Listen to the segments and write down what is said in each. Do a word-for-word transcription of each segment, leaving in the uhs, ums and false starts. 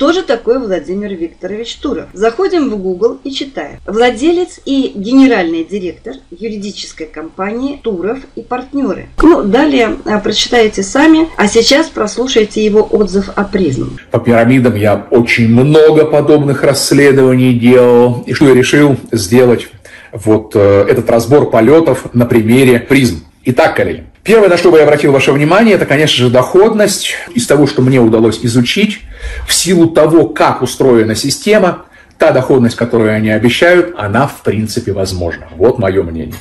Кто же такой Владимир Викторович Туров? Заходим в Google и читаем. Владелец и генеральный директор юридической компании «Туров и партнеры». Ну, далее прочитайте сами, а сейчас прослушайте его отзыв о «Призм». По пирамидам я очень много подобных расследований делал, и что я решил сделать вот э, этот разбор полетов на примере «Призм». Итак, коллеги, первое, на что бы я обратил ваше внимание, это, конечно же, доходность. Из того, что мне удалось изучить, в силу того, как устроена система, та доходность, которую они обещают, она, в принципе, возможна. Вот мое мнение.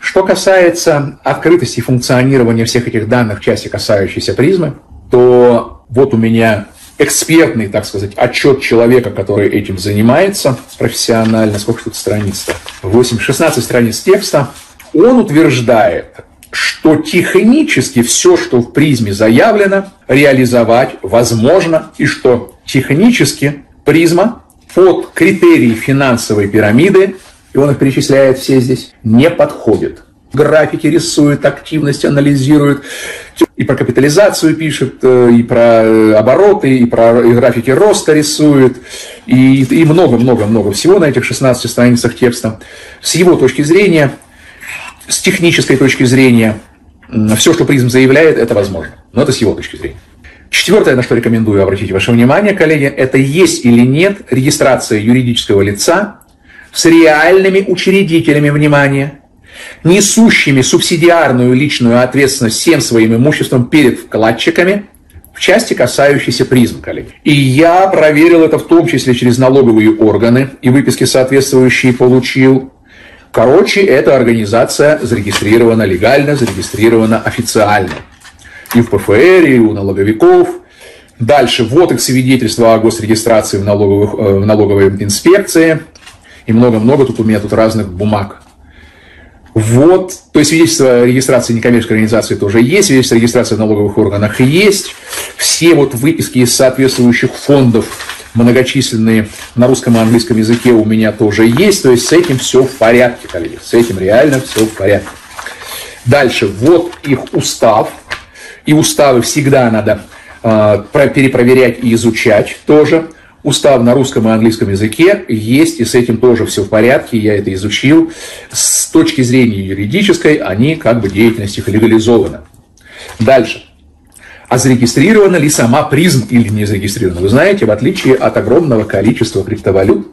Что касается открытости и функционирования всех этих данных в части, касающейся призмы, то вот у меня экспертный, так сказать, отчет человека, который этим занимается профессионально. Сколько тут страниц-то? восемь, шестнадцать страниц текста. Он утверждает, что технически все, что в призме заявлено, реализовать возможно, и что технически призма под критерии финансовой пирамиды, и он их перечисляет все здесь, не подходит. Графики рисует, активность анализирует, и про капитализацию пишет, и про обороты, и про и графики роста рисует, и много-много-много всего на этих шестнадцати страницах текста. С его точки зрения, с технической точки зрения, все, что призм заявляет, это возможно. Но это с его точки зрения. Четвертое, на что рекомендую обратить ваше внимание, коллеги, это есть или нет регистрация юридического лица с реальными учредителями, внимания, несущими субсидиарную личную ответственность всем своим имуществом перед вкладчиками в части, касающейся призм, коллеги. И я проверил это в том числе через налоговые органы и выписки соответствующие получил. Короче, эта организация зарегистрирована легально, зарегистрирована официально. И в ПФР, и у налоговиков. Дальше, вот их свидетельство о госрегистрации в, налоговых, в налоговой инспекции. И много-много, тут у меня тут разных бумаг. Вот, то есть свидетельство о регистрации некоммерческой организации тоже есть, свидетельство о регистрации в налоговых органах есть. Все вот выписки из соответствующих фондов, многочисленные на русском и английском языке, у меня тоже есть. То есть с этим все в порядке, коллеги. С этим реально все в порядке. Дальше. Вот их устав. И уставы всегда надо э, перепроверять и изучать тоже. Устав на русском и английском языке есть, и с этим тоже все в порядке. Я это изучил. С точки зрения юридической они как бы деятельность их легализована. Дальше. А зарегистрирована ли сама призм или не зарегистрирована? Вы знаете, в отличие от огромного количества криптовалют,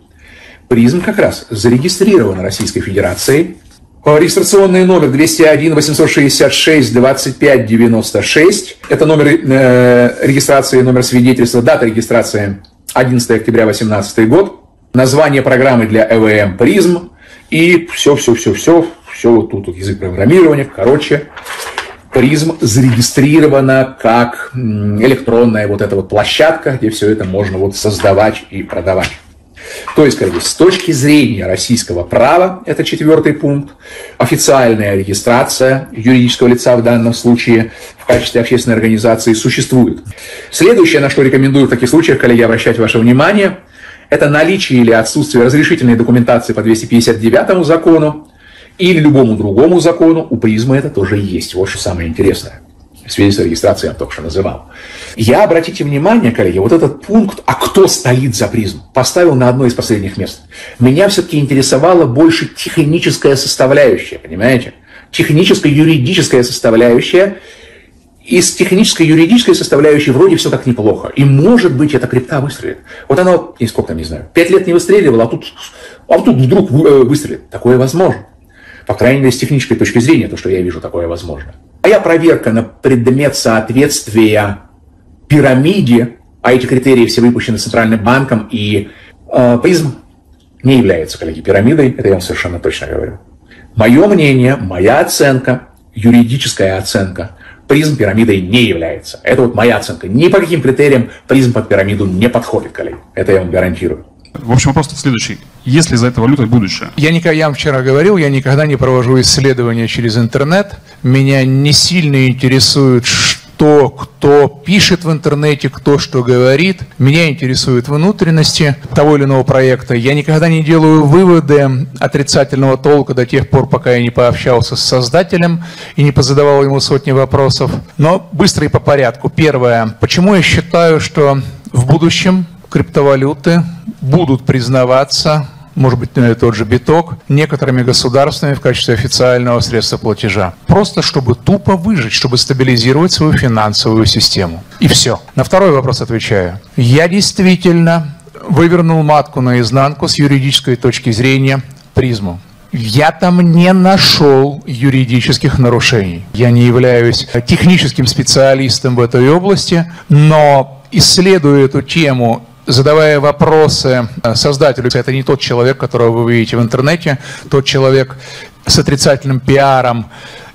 призм как раз зарегистрирована Российской Федерацией. Регистрационный номер два ноль один восемь шесть шесть двадцать пять девяносто шесть. Это номер э, регистрации, номер свидетельства, дата регистрации одиннадцатое октября две тысячи восемнадцатый год. Название программы для ЭВМ «Призм». И все-все-все-все, все вот тут, тут язык программирования, короче. Призм зарегистрирована как электронная вот эта вот площадка, где все это можно вот создавать и продавать. То есть, коллеги, с точки зрения российского права, это четвертый пункт, официальная регистрация юридического лица в данном случае в качестве общественной организации существует. Следующее, на что рекомендую в таких случаях, коллеги, обращать ваше внимание, это наличие или отсутствие разрешительной документации по двести пятьдесят девятому закону, или любому другому закону. У призмы это тоже есть. Вот что самое интересное. В связи с регистрацией я только что называл. Я, обратите внимание, коллеги, вот этот пункт, а кто стоит за призм, поставил на одно из последних мест. Меня все-таки интересовала больше техническая составляющая, понимаете? Техническо-юридическая составляющая. И с технической-юридической составляющей вроде все так неплохо. И может быть эта крипта выстрелит. Вот она, и сколько там, не знаю, пять лет не выстреливала, а тут, а тут вдруг выстрелит. Такое возможно. По крайней мере, с технической точки зрения, то, что я вижу, такое возможно. Моя проверка на предмет соответствия пирамиде, а эти критерии все выпущены Центральным банком, и э, призм не является, коллеги, пирамидой, это я вам совершенно точно говорю. Мое мнение, моя оценка, юридическая оценка, призм пирамидой не является. Это вот моя оценка. Ни по каким критериям призм под пирамиду не подходит, коллеги. Это я вам гарантирую. В общем, вопрос следующий. Есть ли за этой валютой будущее? Я, никогда, я вам вчера говорил, я никогда не провожу исследования через интернет. Меня не сильно интересует, что кто пишет в интернете, кто что говорит. Меня интересуют внутренности того или иного проекта. Я никогда не делаю выводы отрицательного толка до тех пор, пока я не пообщался с создателем и не позадавал ему сотни вопросов. Но быстро и по порядку. Первое. Почему я считаю, что в будущем криптовалюты будут признаваться, может быть, тот же биток, некоторыми государствами в качестве официального средства платежа. Просто чтобы тупо выжить, чтобы стабилизировать свою финансовую систему. И все. На второй вопрос отвечаю. Я действительно вывернул матку наизнанку с юридической точки зрения призму. Я там не нашел юридических нарушений. Я не являюсь техническим специалистом в этой области, но исследую эту тему, задавая вопросы создателю. Это не тот человек, которого вы видите в интернете, тот человек с отрицательным пиаром,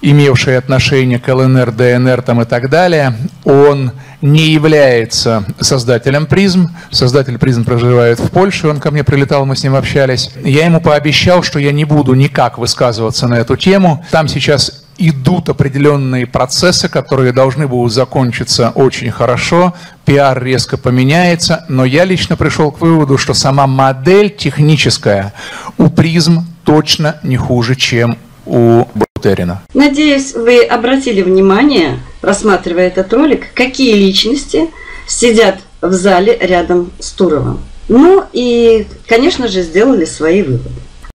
имевший отношение к ЛНР, ДНР там и так далее, он не является создателем призм. Создатель призм проживает в Польше, он ко мне прилетал, мы с ним общались. Я ему пообещал, что я не буду никак высказываться на эту тему. Там сейчас идут определенные процессы, которые должны будут закончиться очень хорошо. Пиар резко поменяется, но я лично пришел к выводу, что сама модель техническая у призм точно не хуже, чем у Бутерина. Надеюсь, вы обратили внимание, рассматривая этот ролик, какие личности сидят в зале рядом с Туровым. Ну и, конечно же, сделали свои выводы.